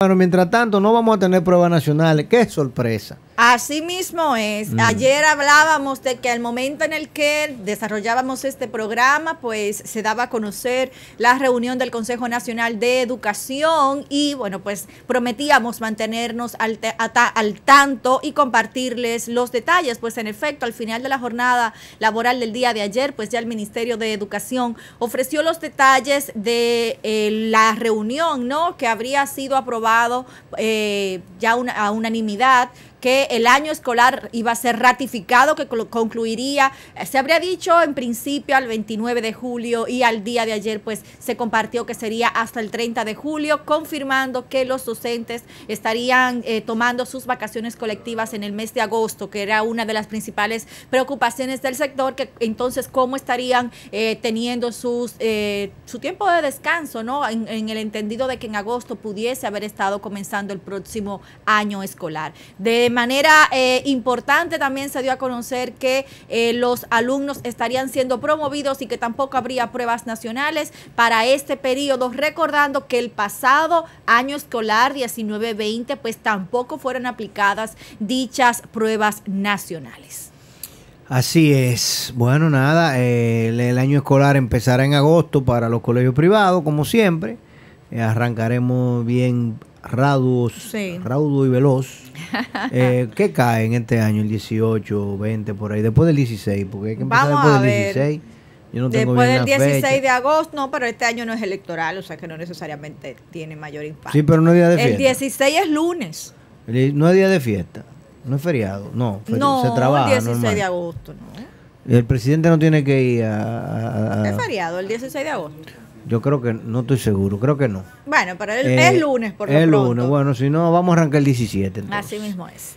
Bueno, mientras tanto no vamos a tener pruebas nacionales. ¡Qué sorpresa! Así mismo es. Ayer hablábamos de que al momento en el que desarrollábamos este programa, pues se daba a conocer la reunión del Consejo Nacional de Educación y bueno, pues prometíamos mantenernos al tanto y compartirles los detalles. Pues en efecto, al final de la jornada laboral del día de ayer, pues ya el Ministerio de Educación ofreció los detalles de la reunión, ¿no? Que habría sido aprobado ya a unanimidad, que el año escolar iba a ser ratificado, que concluiría, se habría dicho en principio al 29 de julio y al día de ayer pues se compartió que sería hasta el 30 de julio, confirmando que los docentes estarían tomando sus vacaciones colectivas en el mes de agosto, que era una de las principales preocupaciones del sector, que entonces cómo estarían teniendo su tiempo de descanso, ¿no? En el entendido de que en agosto pudiese haber estado comenzando el próximo año escolar. De manera importante también se dio a conocer que los alumnos estarían siendo promovidos y que tampoco habría pruebas nacionales para este periodo, recordando que el pasado año escolar 19-20 pues tampoco fueron aplicadas dichas pruebas nacionales. Así es. Bueno, nada, el año escolar empezará en agosto para los colegios privados, como siempre. Arrancaremos bien raudos, sí, raudo y veloz. ¿Qué caen este año? El 18, 20, por ahí. Después del 16, porque hay que empezar después del 16. Yo no tengo bien la fecha. Después del 16 de agosto, no, pero este año no es electoral, o sea que no necesariamente tiene mayor impacto. Sí, pero no es día de fiesta. El 16 es lunes. No es día de fiesta, no es feriado, no. No, se trabaja el 16 normal de agosto, no. El presidente no tiene que ir a... Es feriado, el 16 de agosto. Yo creo que, no estoy seguro, creo que no. Bueno, pero es lunes, por lo pronto. Es lunes, bueno, si no, vamos a arrancar el 17. Entonces. Así mismo es.